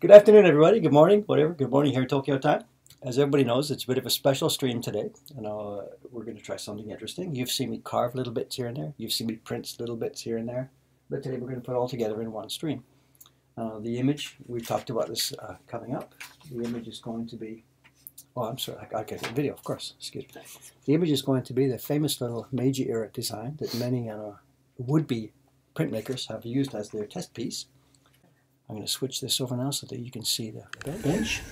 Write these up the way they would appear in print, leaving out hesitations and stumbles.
Good afternoon, everybody. Good morning, whatever. Good morning here in Tokyo time. As everybody knows, it's a bit of a special stream today. And we're going to try something interesting. You've seen me carve little bits here and there. You've seen me print little bits here and there. But today we're going to put it all together in one stream. The image, we've talked about this coming up. The image is going to be, oh, I'm sorry, I got the video, of course. Excuse me. The image is going to be the famous little Meiji era design that many would-be printmakers have used as their test piece. I'm going to switch this over now so that you can see the bench.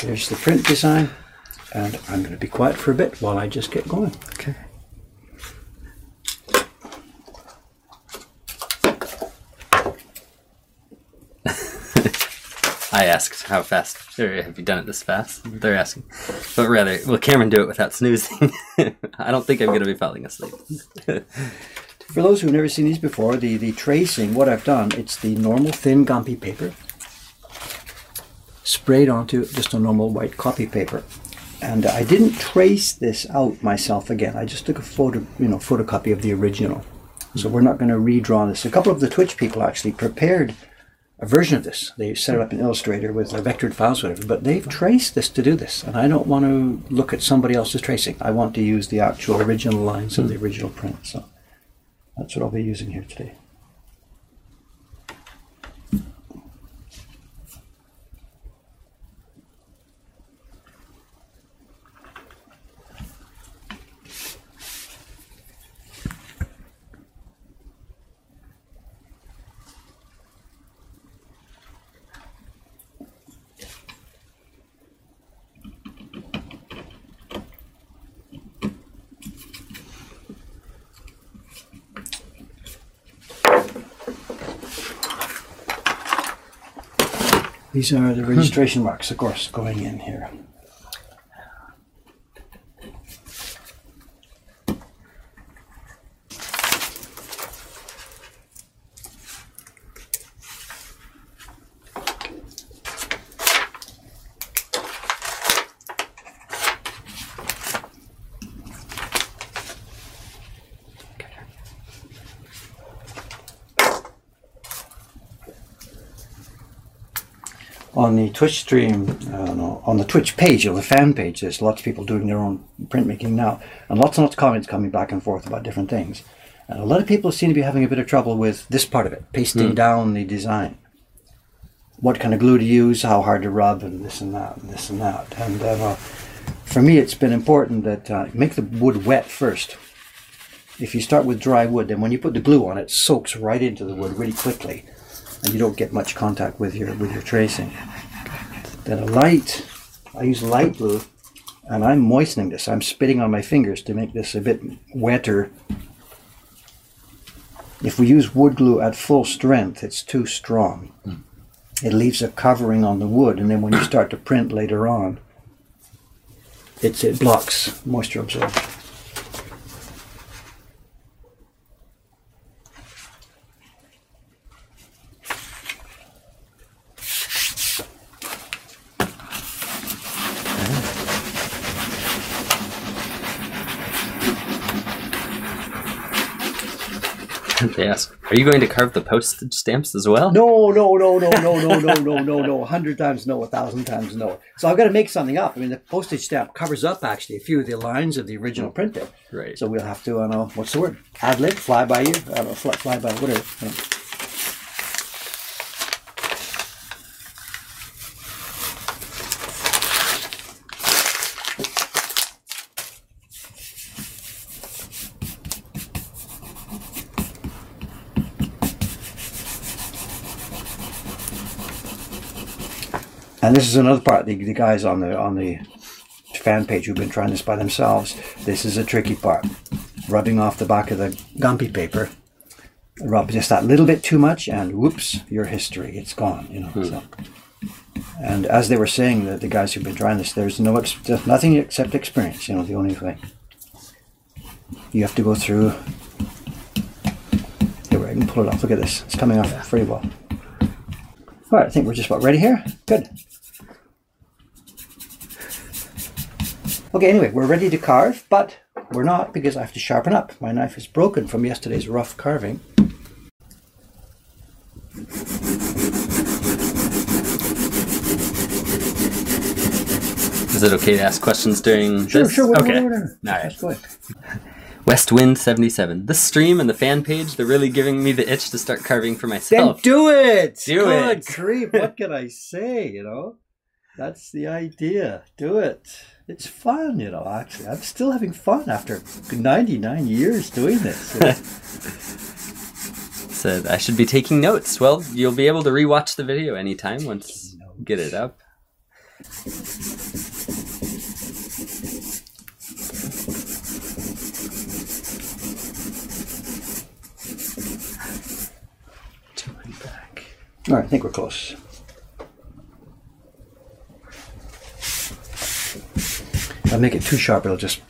There's the print design, and I'm going to be quiet for a bit while I just get going. Okay. I asked how fast, or have you done it this fast? They're asking. But rather, will Cameron do it without snoozing? I don't think I'm going to be falling asleep. For those who've never seen these before, the tracing, what I've done, it's the normal thin gampi paper sprayed onto just a normal white copy paper. And I didn't trace this out myself again. I just took a photocopy of the original. So we're not going to redraw this. A couple of the Twitch people actually prepared a version of this. They set it up in Illustrator with vectored files, whatever, but they've traced this to do this. And I don't want to look at somebody else's tracing. I want to use the actual original lines of the original print. So that's what I'll be using here today. These are the registration marks, of course, going in here. On the Twitch stream, on the Twitch page, or the fan page, there's lots of people doing their own printmaking now, and lots of comments coming back and forth about different things. And a lot of people seem to be having a bit of trouble with this part of it, pasting down the design. What kind of glue to use, how hard to rub, and this and that, and this and that. And for me, it's been important that make the wood wet first. If you start with dry wood, then when you put the glue on, it soaks right into the wood really quickly. And you don't get much contact with your tracing. Then a light, I use light glue, and I'm moistening this. I'm spitting on my fingers to make this a bit wetter. If we use wood glue at full strength, it's too strong. It leaves a covering on the wood, and then when you start to print later on, it blocks moisture absorption. They ask, are you going to carve the postage stamps as well? No, no, no, no, no, no, no, no, no, no. 100 times no, 1,000 times no. So I've got to make something up. I mean, the postage stamp covers up, actually, a few of the lines of the original print there. Right. So we'll have to, I don't know, what's the word? Ad lib, fly by ear, I don't know, fly by, whatever. I don't know. And this is another part, the guys on the fan page who've been trying this by themselves, this is a tricky part. Rubbing off the back of the gampi paper, rub just that little bit too much and whoops, your history, it's gone, you know. So. And as they were saying, that the guys who've been trying this, there's nothing except experience, you know, the only thing. You have to go through, here, I can pull it off, look at this, it's coming off pretty well. All right, I think we're just about ready here, good. Okay, anyway, we're ready to carve, but we're not because I have to sharpen up. My knife is broken from yesterday's rough carving. Is it okay to ask questions during this? Sure, whatever, okay. Whatever. All right. Go ahead. Westwind77. This stream and the fan page, they're really giving me the itch to start carving for myself. Then do it! Do God, it! Creep, what can I say, you know? That's the idea. Do it. It's fun, you know, actually. I'm still having fun after 99 years doing this. Said, I should be taking notes. Well, you'll be able to rewatch the video anytime once you get it up. All right, I think we're close. If I make it too sharp, it'll just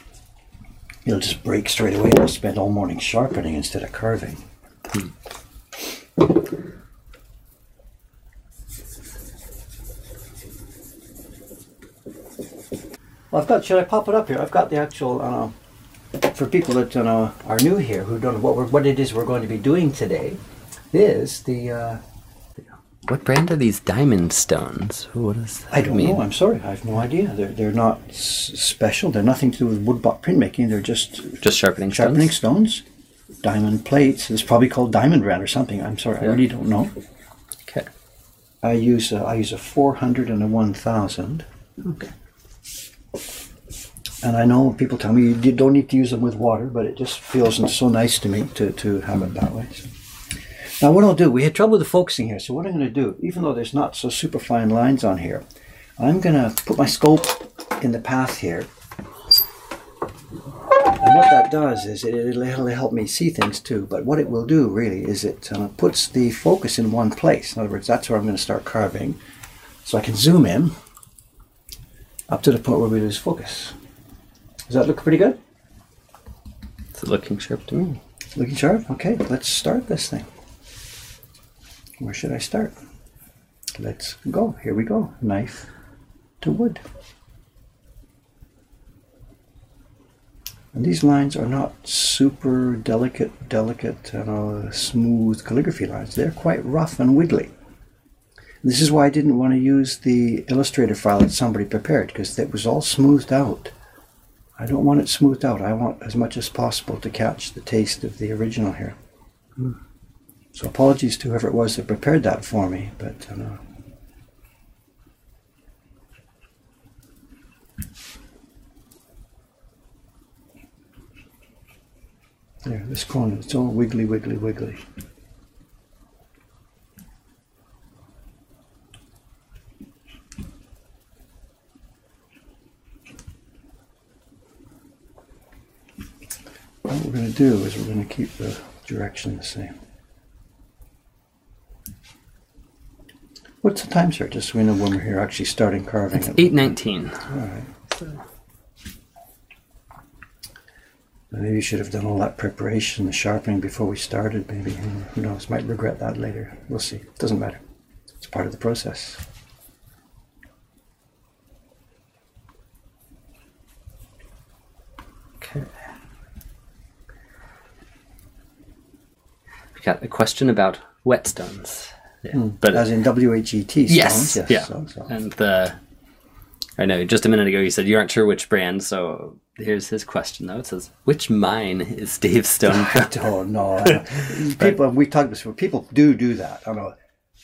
break straight away. I'll spend all morning sharpening instead of carving. Well, I've got. Should I pop it up here? I've got the actual. For people that are new here who don't know what it is we're going to be doing today, is the. What brand are these diamond stones? What does that I don't mean? Know. I'm sorry. I have no idea. They're not special. They're nothing to do with woodblock printmaking. They're just sharpening stones. Diamond plates. It's probably called diamond brand or something. I'm sorry. Yeah. I really don't know. Okay. I use a 400 and a 1000. Okay. And I know people tell me you don't need to use them with water, but it just feels so nice to me to have it that way. So. Now what I'll do, we had trouble with the focusing here, so what I'm going to do, even though there's not so super fine lines on here, I'm going to put my scope in the path here. And what that does is it'll help me see things too, but what it will do really is it puts the focus in one place. In other words, that's where I'm going to start carving. So I can zoom in up to the point where we lose focus. Does that look pretty good? It's looking sharp to me. Looking sharp? Okay, let's start this thing. Where should I start? Let's go. Here we go. Knife to wood. And these lines are not super delicate, smooth calligraphy lines. They're quite rough and wiggly. This is why I didn't want to use the Illustrator file that somebody prepared, because that was all smoothed out. I don't want it smoothed out. I want as much as possible to catch the taste of the original here. Mm. So apologies to whoever it was that prepared that for me, but there, this corner, it's all wiggly. What we're going to do is we're going to keep the direction the same. What's the time, sir? Just so we know when we're here actually starting carving. It's 8:19. All right. So. Maybe you should have done all that preparation, the sharpening before we started. Maybe, who knows, might regret that later. We'll see. It doesn't matter. It's part of the process. Okay. We got a question about whetstones. Yeah, but as in W-H-E-T stones? Yes, yeah. So. And I know just a minute ago you said you aren't sure which brand, so here's his question though. It says, which mine is Dave's stone from? I don't know. People, we've talked about this before, people do that. I know.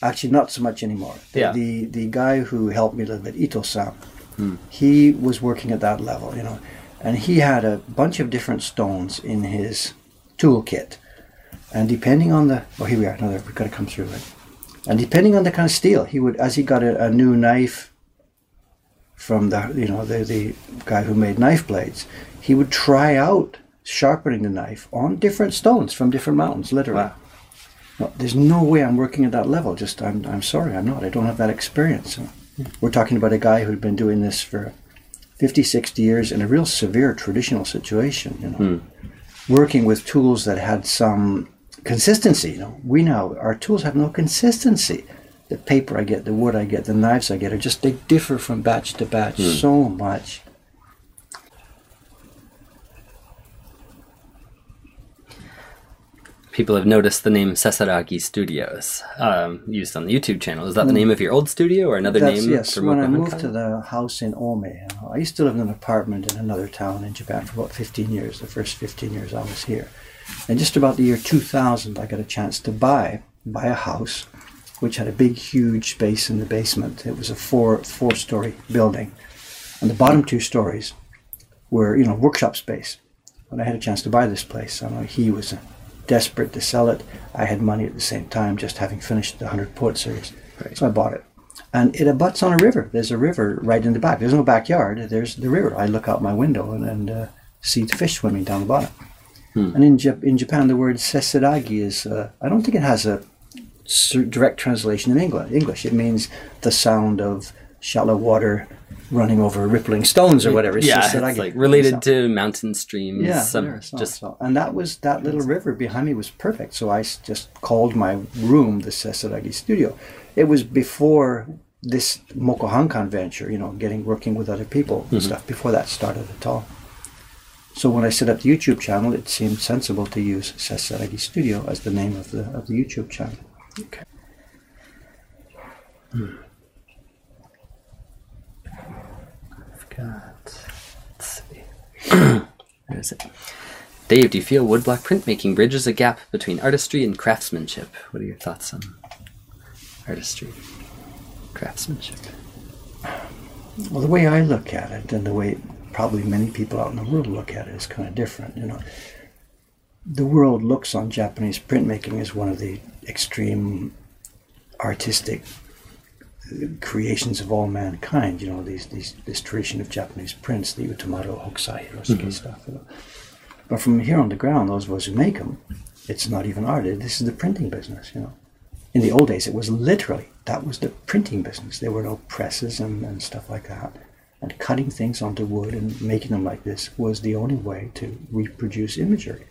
Actually, not so much anymore. Yeah. The guy who helped me a little bit, Ito-san, he was working at that level, you know, and he had a bunch of different stones in his toolkit. And depending on the... Oh, here we are. No, we've got to come through, right? And depending on the kind of steel, he would, as he got a new knife from the guy who made knife blades, he would try out sharpening the knife on different stones from different mountains, literally. Wow. No, there's no way I'm working at that level. Just, I'm sorry, I'm not. I don't have that experience. So we're talking about a guy who'd been doing this for 50, 60 years in a real severe traditional situation, you know, working with tools that had some... consistency, you know. We now, our tools have no consistency. The paper I get, the wood I get, the knives I get, are just, they differ from batch to batch so much. people have noticed the name Seseragi Studios used on the YouTube channel. Is that the name of your old studio or another name? Yes, for when I moved to the house in Ome, I used to live in an apartment in another town in Japan for about 15 years, the first 15 years I was here. And just about the year 2000, I got a chance to buy a house which had a big, huge space in the basement. It was a four-story building. And the bottom two stories were, you know, workshop space. When I had a chance to buy this place, I know he was desperate to sell it. I had money at the same time, just having finished the 100 Poet series. Right. So I bought it. And it abuts on a river. There's a river right in the back. There's no backyard. There's the river. I look out my window and see the fish swimming down the bottom. Hmm. And in Japan, the word Seseragi is, I don't think it has a direct translation in English. It means the sound of shallow water running over rippling stones or whatever. It's it's like related to mountain streams. Yeah, and that was that little river behind me was perfect. So I just called my room the Seseragi Studio. It was before this Mokohankan venture, you know, working with other people and stuff. Before that started at all. So when I set up the YouTube channel, it seemed sensible to use Seseragi Studio as the name of the YouTube channel. Okay. Let's see. Where is it? Dave, do you feel woodblock printmaking bridges a gap between artistry and craftsmanship? What are your thoughts on artistry, craftsmanship? Well, the way I look at it, and the way probably many people out in the world look at it, is kind of different. You know, the world looks on Japanese printmaking as one of the extreme artistic creations of all mankind, you know, this tradition of Japanese prints, the Utamaro, Hokusai, Hirosuke stuff. You know. But from here on the ground, those of us who make them, it's not even art. This is the printing business, you know. In the old days, it was literally, that was the printing business. There were no presses and stuff like that. And cutting things onto wood and making them like this was the only way to reproduce imagery.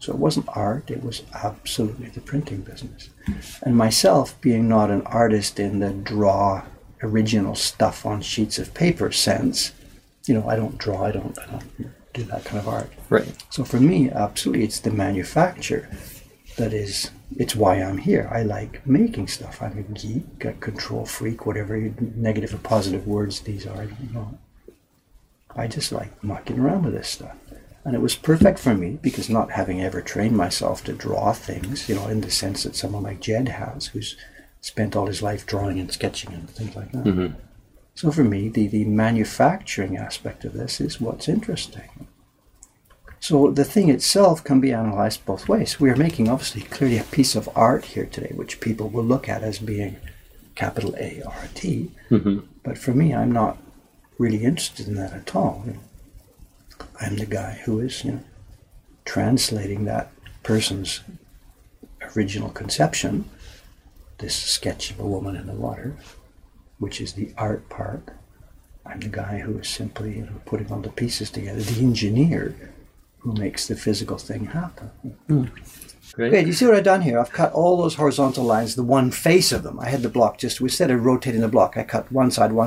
So it wasn't art, it was absolutely the printing business. And myself, being not an artist in the draw original stuff on sheets of paper sense, you know, I don't draw, I don't do that kind of art. Right. So for me, absolutely, it's the manufacture that is, it's why I'm here. I like making stuff. I'm a geek, a control freak, whatever negative or positive words these are, I don't know. I just like mucking around with this stuff. And it was perfect for me because not having ever trained myself to draw things, you know, in the sense that someone like Jed has, who's spent all his life drawing and sketching and things like that. So for me, the manufacturing aspect of this is what's interesting. So the thing itself can be analyzed both ways. We are making, obviously, clearly a piece of art here today, which people will look at as being capital A-R-T. But for me, I'm not really interested in that at all. You know. I'm the guy who is, you know, translating that person's original conception, this sketch of a woman in the water, which is the art part. I'm the guy who is simply, you know, putting all the pieces together, the engineer who makes the physical thing happen. Great. You see what I've done here? I've cut all those horizontal lines, the one face of them. I had the block just, instead of rotating the block, I cut one side of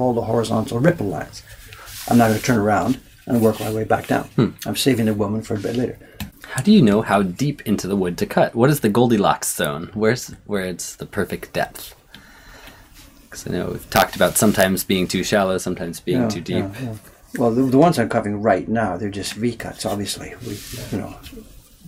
all the horizontal ripple lines. I'm not going to turn around and work my way back down. I'm saving the woman for a bit later. How do you know how deep into the wood to cut? What is the Goldilocks zone? Where it's the perfect depth? Because I know we've talked about sometimes being too shallow, sometimes being too deep. Well, the ones I'm cutting right now, they're just V-cuts, obviously. You know,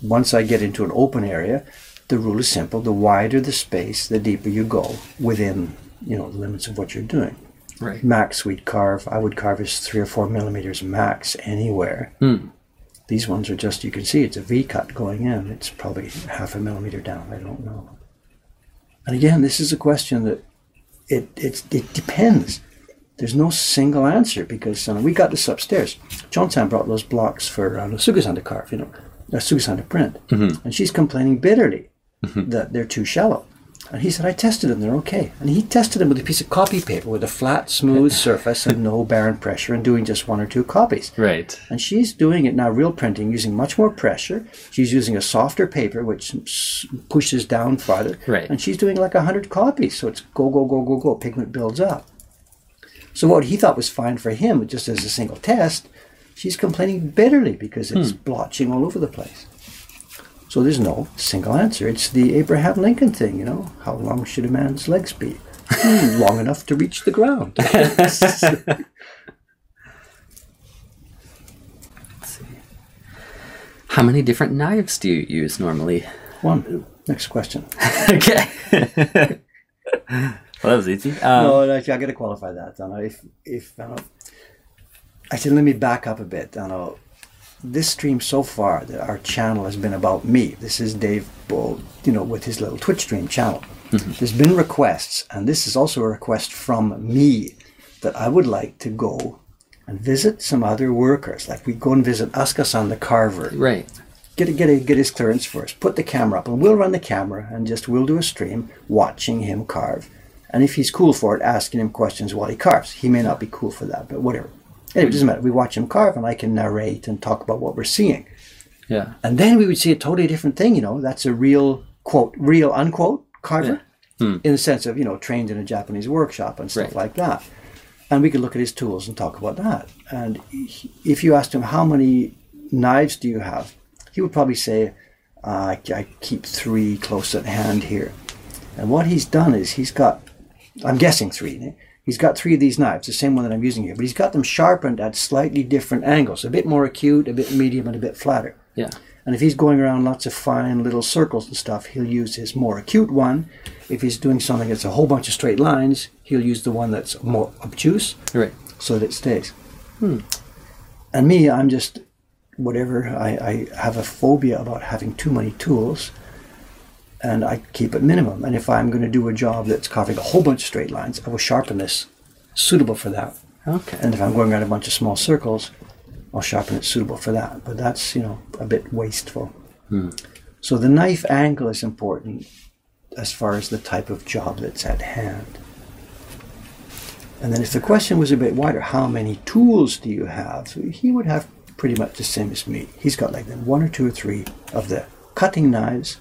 once I get into an open area, the rule is simple. The wider the space, the deeper you go within, you know, the limits of what you're doing. Right. Max we'd carve, I would carve is 3 or 4 millimeters max anywhere. These ones are just, you can see it's a V-cut going in. It's probably 0.5 millimeter down, I don't know. And again, this is a question that it depends. There's no single answer because we got this upstairs. John-san brought those blocks for Asakusan to carve, you know, Asakusan to print. And she's complaining bitterly that they're too shallow. And he said, I tested them, they're okay. And he tested them with a piece of copy paper with a flat, smooth surface and no barren pressure and doing just 1 or 2 copies. Right. And she's doing it now, real printing, using much more pressure. She's using a softer paper, which pushes down farther. Right. And she's doing like 100 copies. So it's go, go, go, go, go. Pigment builds up. So what he thought was fine for him, just as a single test, she's complaining bitterly because it's blotching all over the place. So there's no single answer. It's the Abraham Lincoln thing, you know. How long should a man's legs be? Long enough to reach the ground. Let's see. How many different knives do you use normally? One. Next question. Okay. Well, that was easy. No, I got to qualify that. Actually, let me back up a bit. This stream so far, that our channel has been about me. This is Dave Bull, you know, with his little Twitch stream channel. Mm-hmm. There's been requests, and this is also a request from me, that I would like to go and visit some other workers. Like we go and visit Asakusan the carver. Right. Get his clearance first. Put the camera up, and we'll run the camera, and we'll do a stream watching him carve. And if he's cool for it, asking him questions while he carves. He may not be cool for that, but whatever. Anyway, it doesn't matter. We watch him carve, and I can narrate and talk about what we're seeing. Yeah. And then we would see a totally different thing, you know. That's a real, quote, real, unquote, carver. Yeah. Hmm. In the sense of, you know, trained in a Japanese workshop and stuff like that. And we could look at his tools and talk about that. And he, if you asked him, how many knives do you have? He would probably say, I keep 3 close at hand here. And what he's done is he's got, I'm guessing 3, he's got 3 of these knives, the same one that I'm using here, but he's got them sharpened at slightly different angles, a bit more acute, a bit medium, and a bit flatter. Yeah. And if he's going around lots of fine little circles and stuff, he'll use his more acute one. If he's doing something that's a whole bunch of straight lines, he'll use the one that's more obtuse, right, so that it stays. Hmm. And me, I'm just whatever. I have a phobia about having too many tools, and I keep it minimum. And if I'm going to do a job that's carving a whole bunch of straight lines, I will sharpen this suitable for that. Okay. And if I'm going around a bunch of small circles, I'll sharpen it suitable for that. But that's, you know, a bit wasteful. Hmm. So the knife angle is important as far as the type of job that's at hand. And then if the question was a bit wider, how many tools do you have? He would have pretty much the same as me. He's got like 1 or 2 or 3 of the cutting knives.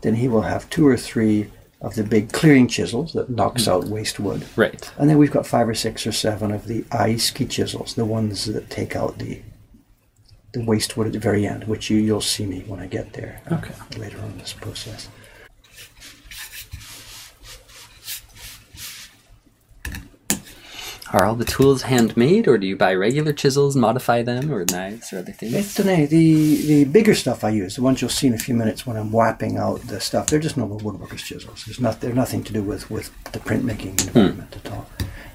Then he will have 2 or 3 of the big clearing chisels that knocks out waste wood. Right. And then we've got 5 or 6 or 7 of the aisuki chisels, the ones that take out the waste wood at the very end, which you'll see me when I get there later on in this process. Are all the tools handmade, or do you buy regular chisels, modify them, or knives, or other things? The bigger stuff I use, the ones you'll see in a few minutes when I'm whapping out the stuff, they're just normal woodworker's chisels. They're nothing to do with the printmaking environment at all.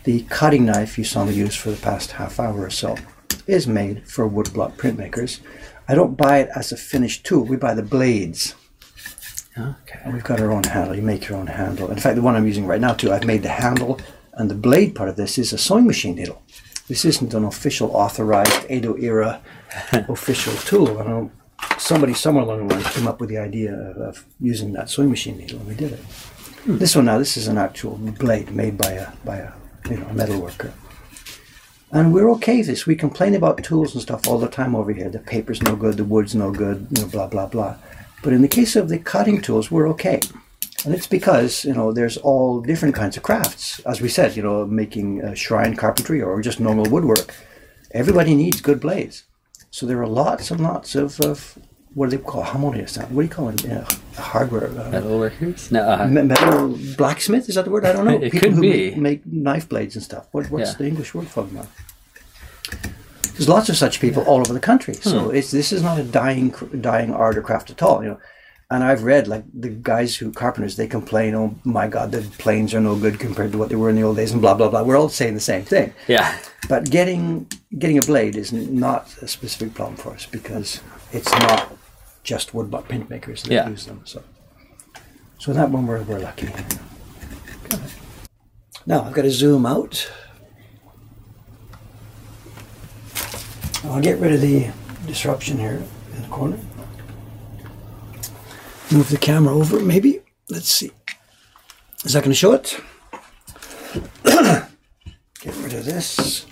The cutting knife you saw me use for the past half hour or so is made for woodblock printmakers. I don't buy it as a finished tool. We buy the blades. Okay. And we've got our own handle. You make your own handle. In fact, the one I'm using right now, too, I've made the handle. And the blade part of this is a sewing machine needle. This isn't an official authorized Edo-era official tool. I know somebody somewhere along the line came up with the idea of using that sewing machine needle, and we did it. Hmm. This one now, this is an actual blade made by a you know, metal worker. And we're okay with this. We complain about tools and stuff all the time over here. The paper's no good, the wood's no good, you know, blah, blah, blah. But in the case of the cutting tools, we're okay. And it's because, you know, there's all different kinds of crafts. As we said, you know, making shrine carpentry or just normal woodwork. Everybody needs good blades. So there are lots and lots of what do they call hamori? What do you call it? Hardware. Metal workers? No. Metal blacksmith? Is that the word? I don't know. It people could be. Make knife blades and stuff. What's the English word for them now? There's lots of such people all over the country. So this is not a dying art or craft at all, you know. And I've read, like, the guys who, carpenters, they complain, oh, my God, the planes are no good compared to what they were in the old days and blah, blah, blah. We're all saying the same thing. Yeah. But getting a blade is not a specific problem for us because it's not just woodblock printmakers that use them. So that one, we're lucky. Good. Now, I've got to zoom out. I'll get rid of the disruption here in the corner. Move the camera over, maybe. Let's see. Is that going to show it? Get rid of this.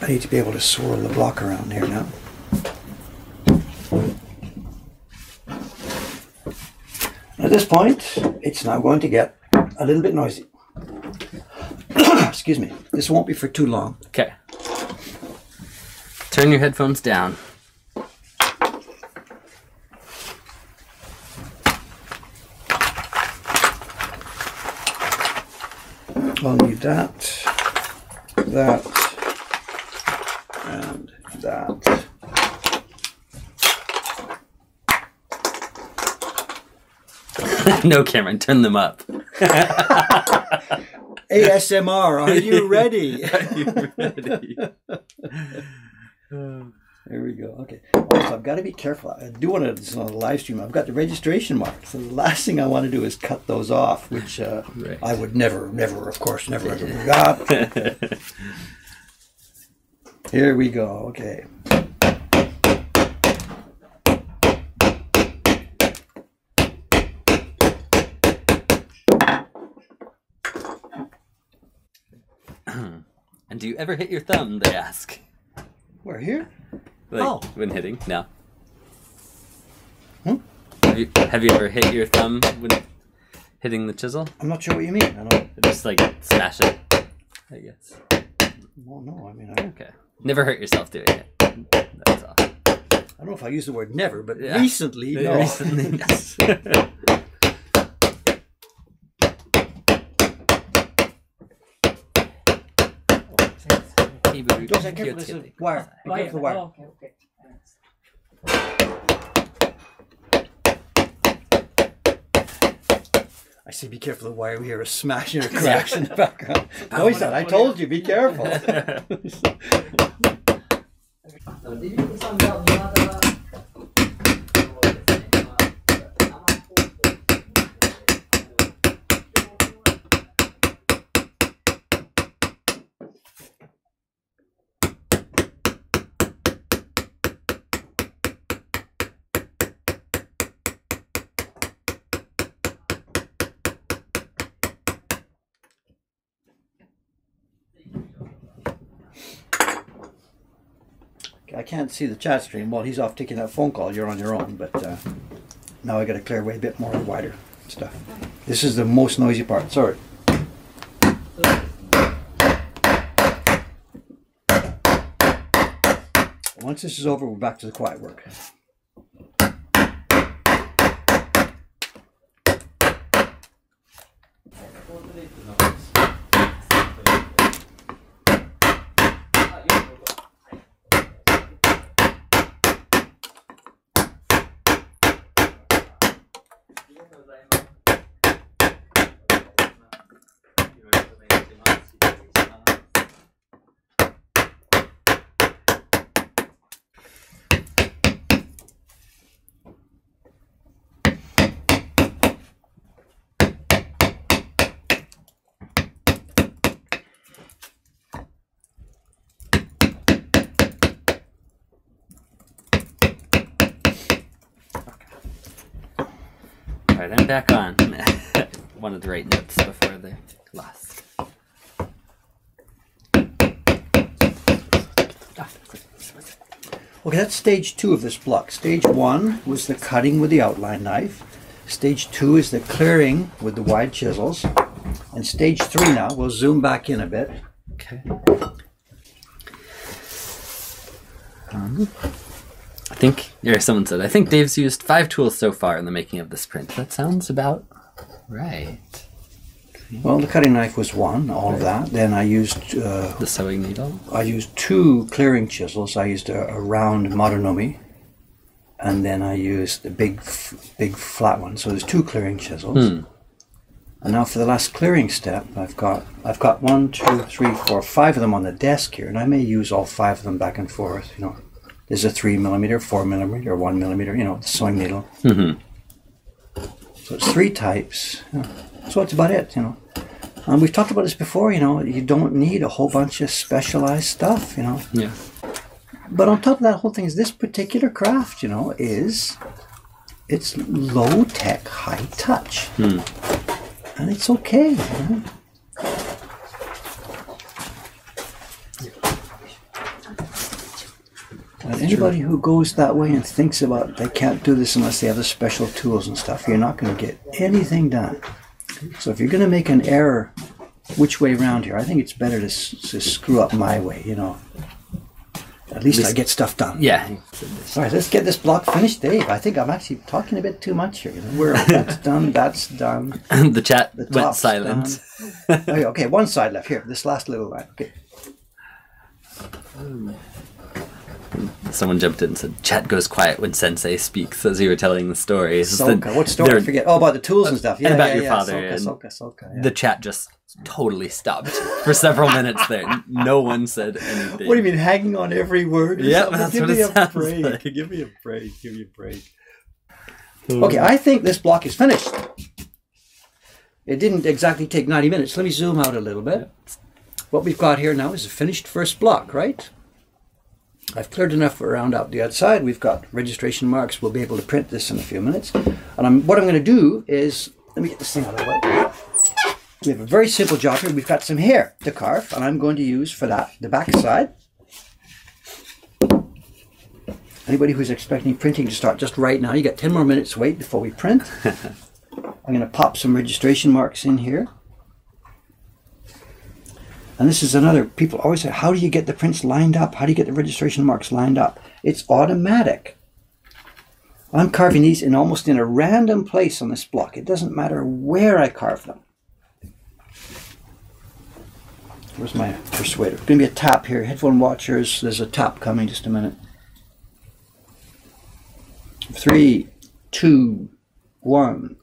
I need to be able to swirl the block around here now. At this point, it's now going to get a little bit noisy. Excuse me. This won't be for too long. Okay. Turn your headphones down. I'll need that, and that. No, Cameron, turn them up. ASMR, are you ready? Are you ready? There we go. Okay. Also, I've got to be careful. I do want to, this on the live stream, I've got the registration mark. So the last thing I want to do is cut those off, which right. I would never, of course, never ever do that. Here we go. Okay. And do you ever hit your thumb, they ask? We're here? Like, oh. When hitting? No. Hmm? Have you ever hit your thumb when hitting the chisel? I'm not sure what you mean. I don't... Just like smash it, I guess. Well, no, I mean, I... Okay. Never hurt yourself doing it. That's all. I don't know if I use the word never, but yeah. Recently, no. Recently, yes. Don't say careful, this is wire. Be careful, wire. Oh, okay, okay. I say be careful of the wire. We hear a smash and a crash in the background. No, he said, I told you, be careful. I can't see the chat stream while he's off taking that phone call. You're on your own, but now I got to clear away a bit more of the wider stuff. This is the most noisy part. Sorry. Once this is over, we're back to the quiet work. I'm back on. One of the right notes before they're lost. Okay, that's stage two of this block. Stage one was the cutting with the outline knife. Stage two is the clearing with the wide chisels. And stage three now, we'll zoom back in a bit. Okay. I think, yeah, someone said, I think Dave's used 5 tools so far in the making of this print. That sounds about right. Well, the cutting knife was one, all of that. Then I used... the sewing needle? I used 2 clearing chisels. I used a round marunomi, and then I used the big flat one. So there's 2 clearing chisels. Hmm. And now for the last clearing step, I've got 1, 2, 3, 4, 5 of them on the desk here, and I may use all 5 of them back and forth, you know. There's a 3mm, 4mm, 1mm, you know, the sewing needle. Mm-hmm. So it's 3 types. Yeah. So that's about it, you know. We've talked about this before, you know, you don't need a whole bunch of specialized stuff, you know. Yeah. But on top of that whole thing is this particular craft, you know, it's low-tech, high-touch. Mm. And it's okay, you know? Anybody who goes that way and thinks about they can't do this unless they have the special tools and stuff, you're not going to get anything done. So if you're going to make an error which way around here, I think it's better to screw up my way, you know. At least I get stuff done. Yeah. All right, let's get this block finished, Dave. I think I'm actually talking a bit too much here. You know? That's done, that's done. The chat went silent. Done. Okay, one side left here. This last little line. Okay. Someone jumped in and said, "Chat goes quiet when Sensei speaks," as you were telling the story. Soka. What story? I forget. Oh, about the tools and stuff. Yeah, and about your father. Soka, yeah. The chat just totally stopped for several minutes there. No one said anything. What do you mean, hanging on every word? Yeah, give me a break. Give me a break. Give me a break. Okay, I think this block is finished. It didn't exactly take 90 minutes. Let me zoom out a little bit. What we've got here now is a finished first block, right? I've cleared enough around out the outside. We've got registration marks. We'll be able to print this in a few minutes. And what I'm going to do is, let me get this thing out of the way. We have a very simple job here. We've got some hair to carve, and I'm going to use for that the back side. Anybody who's expecting printing to start just right now, you got 10 more minutes to wait before we print. I'm going to pop some registration marks in here. And this is another, people always say, how do you get the prints lined up? How do you get the registration marks lined up? It's automatic. I'm carving these almost in a random place on this block. It doesn't matter where I carve them. Where's my persuader? There's going to be a tap here. Headphone watchers, there's a tap coming just a minute. 3, 2, 1.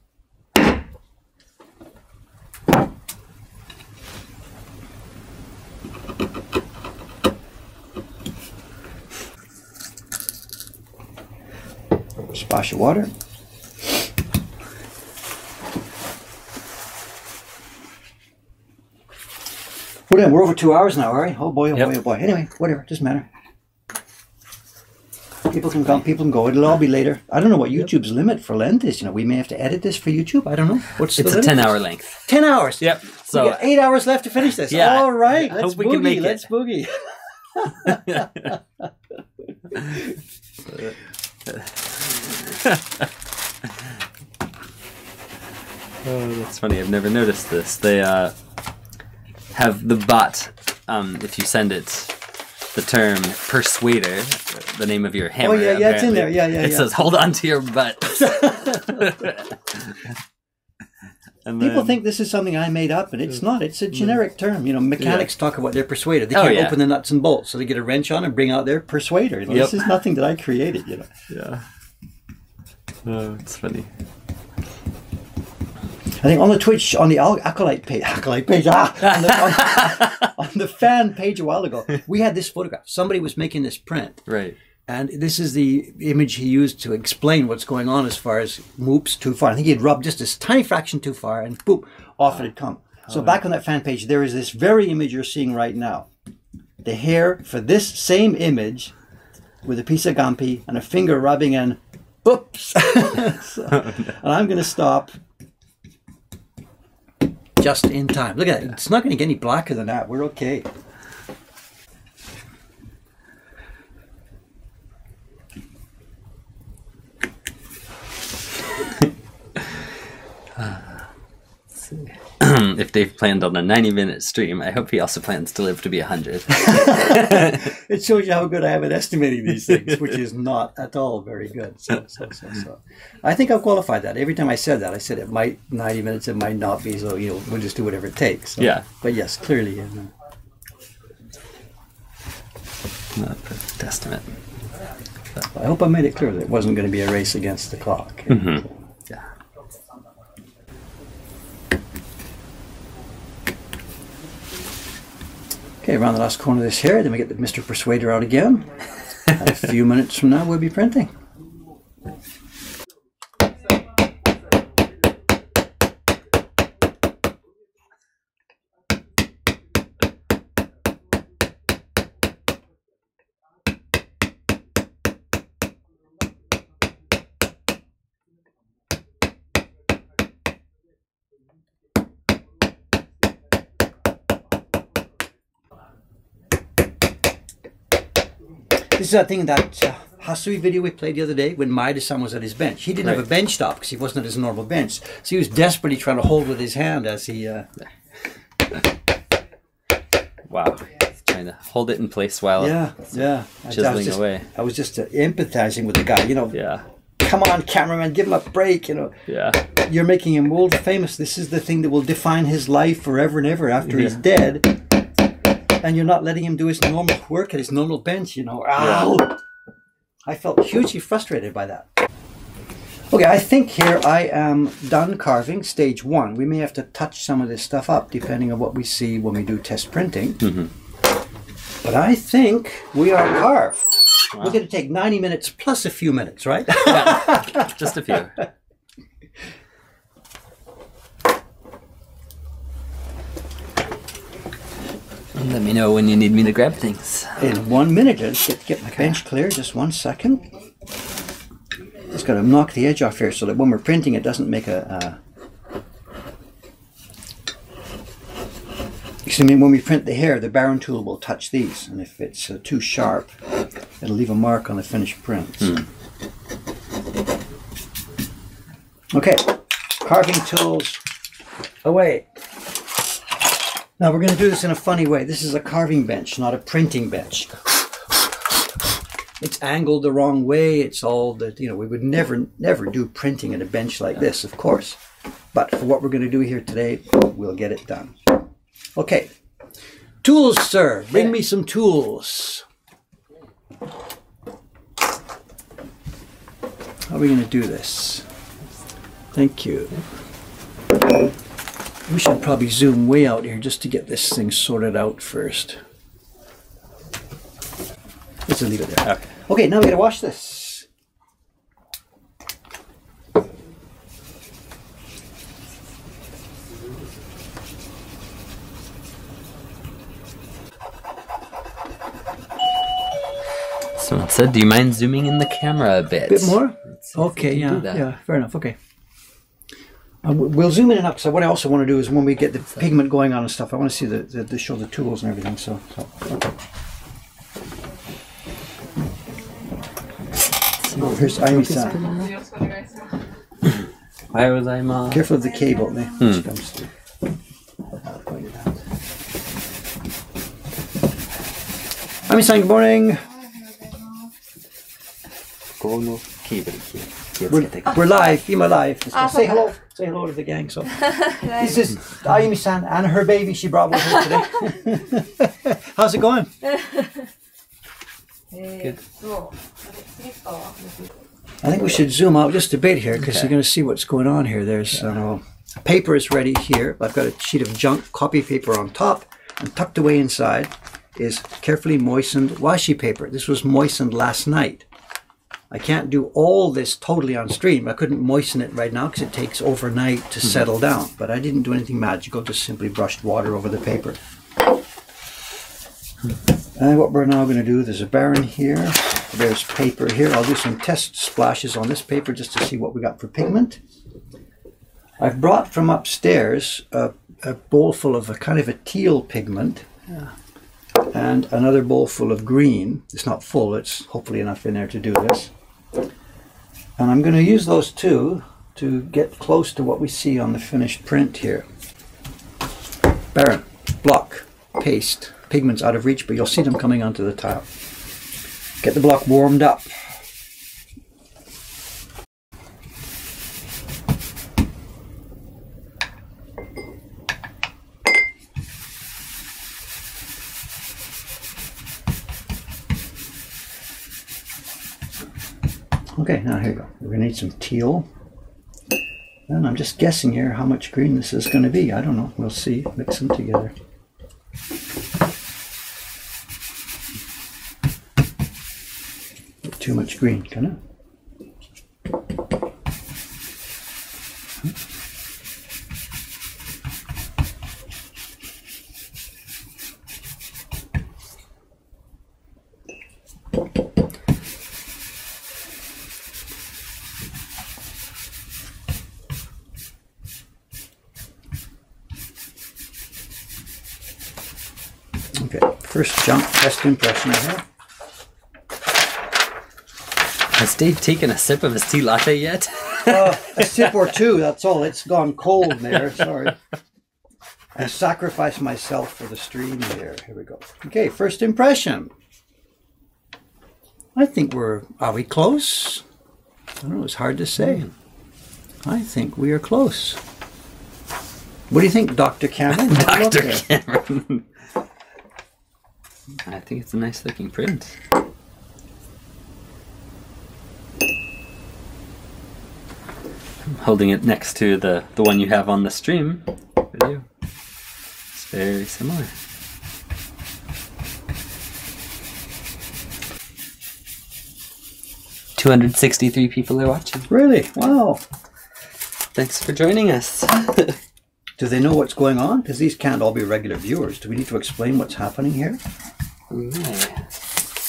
Splash of water. Whatever, we're over 2 hours now, all right? Oh boy, oh boy, oh boy. Anyway, whatever, doesn't matter. People can come, people can go. It'll all be later. I don't know what YouTube's limit for length is. You know, we may have to edit this for YouTube. I don't know. What's the limit? It's a 10-hour length. 10 hours. Yep. So we got 8 hours left to finish this. Yeah, all right. Let's boogie. Oh, that's funny. I've never noticed this. They have the bot. If you send it, the term persuader, the name of your hammer. Oh yeah, yeah, it's in there. Yeah, yeah. It says, "Hold on to your butt." And people think this is something I made up, and it's not. It's a generic term. You know, mechanics talk about their persuader. They can't open the nuts and bolts, so they get a wrench on and bring out their persuader. You know, this is nothing that I created. You know. Yeah. Oh, it's funny. I think on the Twitch, on the acolyte page, on the fan page a while ago, we had this photograph. Somebody was making this print, right? And this is the image he used to explain what's going on as far as moops too far. I think he had rubbed just this tiny fraction too far, and boop, off it had come. So back on that fan page, there is this very image you're seeing right now. The hair for this same image, with a piece of gampi and a finger rubbing and oops. And I'm going to stop. Just in time. Look at it. It's not going to get any blacker than that. We're okay. If Dave planned on a 90-minute stream, I hope he also plans to live to be 100. It shows you how good I am at estimating these things, which is not at all very good. So. I think I've qualified that. Every time I said that, I said it might 90 minutes, it might not be. So you know, we'll just do whatever it takes. So. Yeah. But yes, clearly, not a perfect estimate. But I hope I made it clear that it wasn't going to be a race against the clock. Mm-hmm. Yeah. Okay, around the last corner of this hair, then we get the Mr. Persuader out again. And a few minutes from now, we'll be printing. This is that thing, that Hasui video we played the other day when Maeda-san was at his bench. He didn't have a bench top because he wasn't at his normal bench. So he was desperately trying to hold with his hand as he... Wow. He's trying to hold it in place while chiseling away. I was just empathizing with the guy, you know. Yeah. come on, cameraman, give him a break, you know. Yeah. You're making him world famous. This is the thing that will define his life forever and ever after he's dead. And you're not letting him do his normal work at his normal bench, you know. Ow! Yeah. I felt hugely frustrated by that. Okay, I think here I am done carving stage one. We may have to touch some of this stuff up depending on what we see when we do test printing. But I think we are carved. Wow. We're going to take 90 minutes plus a few minutes, right? Yeah, just a few. Let me know when you need me to grab things. In 1 minute, I just get my bench clear. Just 1 second. Just got to knock the edge off here so that when we're printing, it doesn't make a... Excuse me, when we print the hair, the barren tool will touch these. And if it's too sharp, it'll leave a mark on the finished print. Okay, carving tools away. Now we're going to do this in a funny way. This is a carving bench, not a printing bench. It's angled the wrong way. It's all that, you know, we would never do printing at a bench like this, of course. But for what we're going to do here today, we'll get it done. Okay. Tools, sir. Bring me some tools. How are we going to do this? Thank you. We should probably zoom way out here just to get this thing sorted out first. Let's leave it there. Okay, now we gotta wash this. Someone said, do you mind zooming in the camera a bit? A bit more? Okay, yeah, fair enough, okay. We'll zoom in enough because what I also want to do is when we get the pigment going on and stuff, I want to see the show the tools and everything. So here's Aimi-san. Why was I careful of the cable? Aimi-san, good morning. We're live. You're live. Say hello. Say hello to the gang. So this is Ayumi-san and her baby she brought with her today. How's it going? Good. I think we should zoom out just a bit here because you're going to see what's going on here. There's paper is ready here. I've got a sheet of junk copy paper on top, and tucked away inside is carefully moistened washi paper. This was moistened last night. I can't do all this totally on stream. I couldn't moisten it right now because it takes overnight to settle down. But I didn't do anything magical, just simply brushed water over the paper. And what we're now going to do, there's a barren here. There's paper here. I'll do some test splashes on this paper just to see what we got for pigment. I've brought from upstairs a bowl full of a kind of a teal pigment. Yeah. And another bowl full of green. It's not full, it's hopefully enough in there to do this. And I'm going to use those two to get close to what we see on the finished print here. Barren, block, paste. Pigment's out of reach, but you'll see them coming onto the tile. Get the block warmed up. Okay, now here we go. We're going to need some teal. And I'm just guessing here how much green this is going to be. I don't know. We'll see. Mix them together. Too much green, kind of. First jump, best impression I have. Has Dave taken a sip of his tea latte yet? A sip or two, that's all. It's gone cold there, sorry. I sacrificed myself for the stream here. Here we go. Okay, first impression. I think we're, are we close? I don't know, it's hard to say. I think we are close. What do you think, Dr. Cameron? Dr. Cameron. I think it's a nice looking print. I'm holding it next to the one you have on the stream video. It's very similar. $263 people are watching. Really? Wow. Thanks for joining us. Do they know what's going on? Because these can't all be regular viewers. Do we need to explain what's happening here? No. I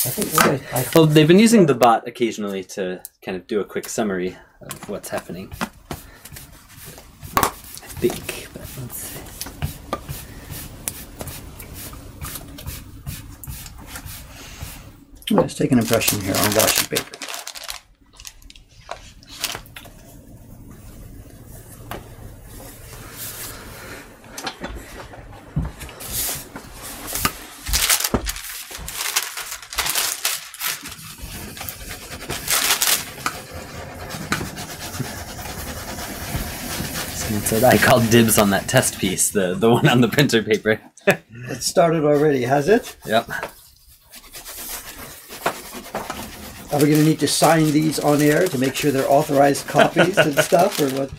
think well, they've been using the bot occasionally to kind of do a quick summary of what's happening. I think, but let's see. Let's take an impression here on washi paper. So I called dibs on that test piece, the one on the printer paper. It started already, has it? Yep. Are we going to need to sign these on air to make sure they're authorized copies and stuff, or what?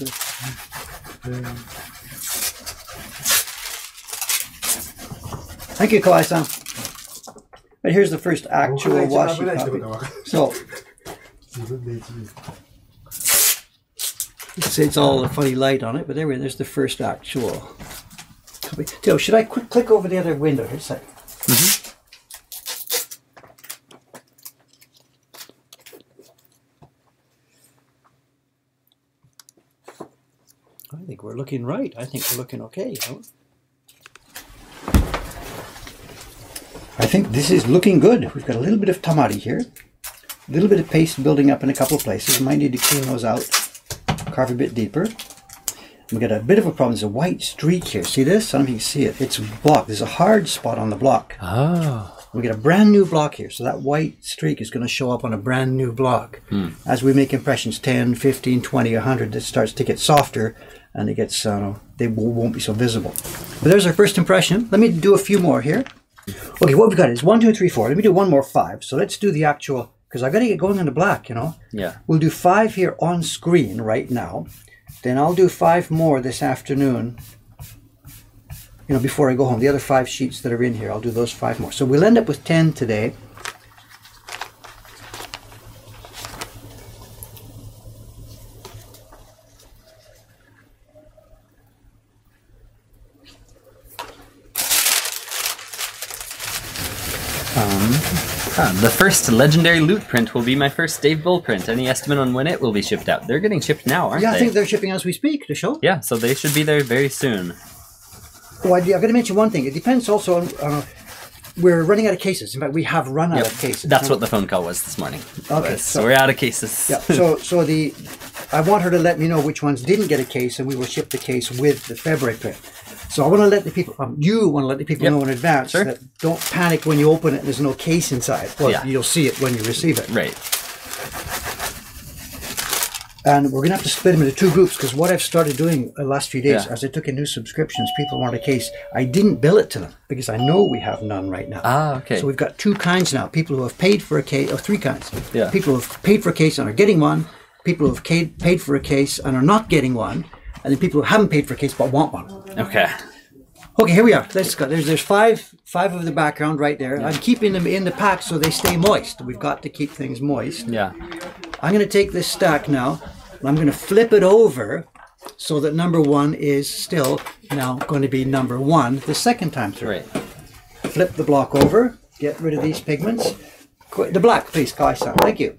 Thank you, Kawai-san. But here's the first actual washi copy. So. It's all a funny light on it, but anyway, there's the first actual. So should I quick click over the other window? Here, sec. I think we're looking right. I think we're looking okay. You know? I think this is looking good. We've got a little bit of tamari here, a little bit of paste building up in a couple of places. We might need to clean those out. Carve a bit deeper. We got a bit of a problem. There's a white streak here. See this? I don't know if you can see it. It's blocked. There's a hard spot on the block. Oh. We got a brand new block here. So that white streak is going to show up on a brand new block. Hmm. As we make impressions 10, 15, 20, 100, it starts to get softer and it gets, they won't be so visible. But there's our first impression. Let me do a few more here. Okay, what we've got is 1, 2, 3, 4. Let me do one more 5. So let's do the actual. Because I've got to get going into black, you know. Yeah. We'll do 5 here on screen right now. Then I'll do 5 more this afternoon. You know, before I go home. The other 5 sheets that are in here, I'll do those 5 more. So we'll end up with 10 today. The first legendary loot print will be my first Dave Bull print. Any estimate on when it will be shipped out? They're getting shipped now, aren't they? Yeah, I think they're shipping as we speak, the show. Yeah, so they should be there very soon. Oh, I've got to mention one thing. It depends also on... we're running out of cases. In fact, we have run out of cases. That's what the phone call was this morning. Okay. So we're out of cases. Yeah, so I want her to let me know which ones didn't get a case, and we will ship the case with the February print. So I want to let the people, you want to let the people know in advance that don't panic when you open it and there's no case inside. Well, you'll see it when you receive it. Right. And we're going to have to split them into 2 groups, because what I've started doing the last few days, as I took in new subscriptions, people want a case. I didn't bill it to them, because I know we have none right now. Ah, okay. So we've got 2 kinds now. People who have paid for a case, or 3 kinds. Yeah. People who have paid for a case and are getting one. People who have paid for a case and are not getting one. And then people who haven't paid for a case but want one. Okay. Okay, here we are. Let's go. There's five of the background right there. I'm keeping them in the pack so they stay moist. We've got to keep things moist. Yeah. I'm going to take this stack now. I'm going to flip it over so that number 1 is still now going to be number 1 the second time through. Right. Flip the block over. Get rid of these pigments. The black, please, Kai-san. Thank you.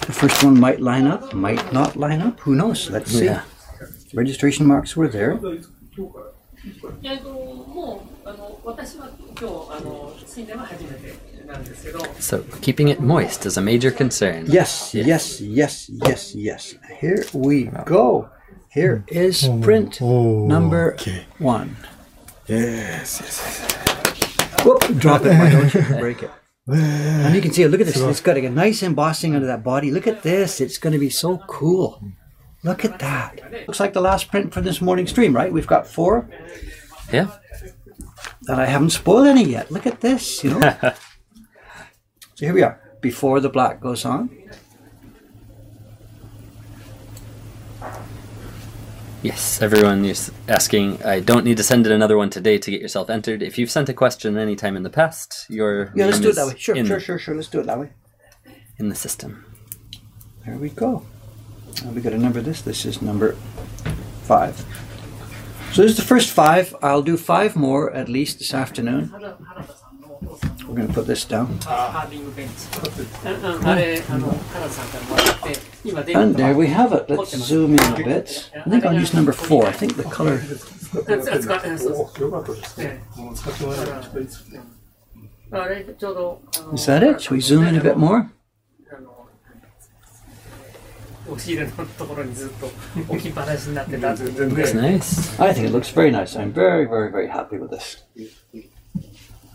The first one might line up, might not line up. Who knows? Let's see. Yeah. Registration marks were there. So keeping it moist is a major concern. Yes, yes, yes, yes, yes. Here we go. Here is print number 1. Yes. Whoop, drop it. Why don't you break it? And you can see it. Look at this. It's got a nice embossing under that body. Look at this. It's going to be so cool. Look at that. Looks like the last print for this morning's stream, right? We've got four. Yeah. And I haven't spoiled any yet. Look at this, you know. So here we are. Before the black goes on. Yes, everyone is asking, I don't need to send in another one today to get yourself entered. If you've sent a question any time in the past, your yeah, let's do it that way. Sure. Let's do it that way. In the system. There we go. Now we got to number this. This is number 5. So this is the first 5. I'll do 5 more at least this afternoon. We're going to put this down. And there we have it. Let's zoom in a bit. I think I'll use number 4. I think the color... Is that it? Should we zoom in a bit more? That's nice. I think it looks very nice. I'm very, very happy with this.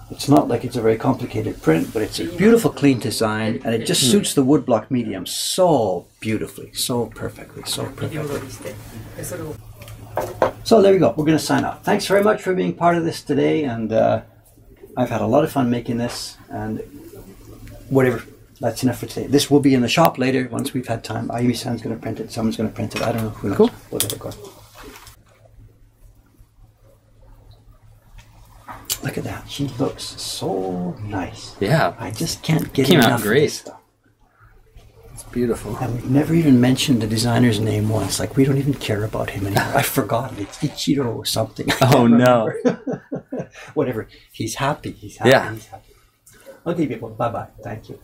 It's not like it's a very complicated print, but it's a beautiful, clean design, and it just suits the woodblock medium so beautifully, so perfectly, so perfectly. So there we go. We're going to sign off. Thanks very much for being part of this today, and I've had a lot of fun making this, and whatever. That's enough for today. This will be in the shop later once we've had time. Ayumi-san's going to print it. Someone's going to print it. I don't know who knows. Cool. Whatever. Go on. Look at that. She looks so nice. Yeah. I just can't get enough of this stuff. It's beautiful. And we've never even mentioned the designer's name once. Like, we don't even care about him anymore. I've forgotten. It's Ichiro or something. Oh, no. Whatever. He's happy. He's happy. Yeah. He's happy. Okay, people. Bye-bye. Thank you.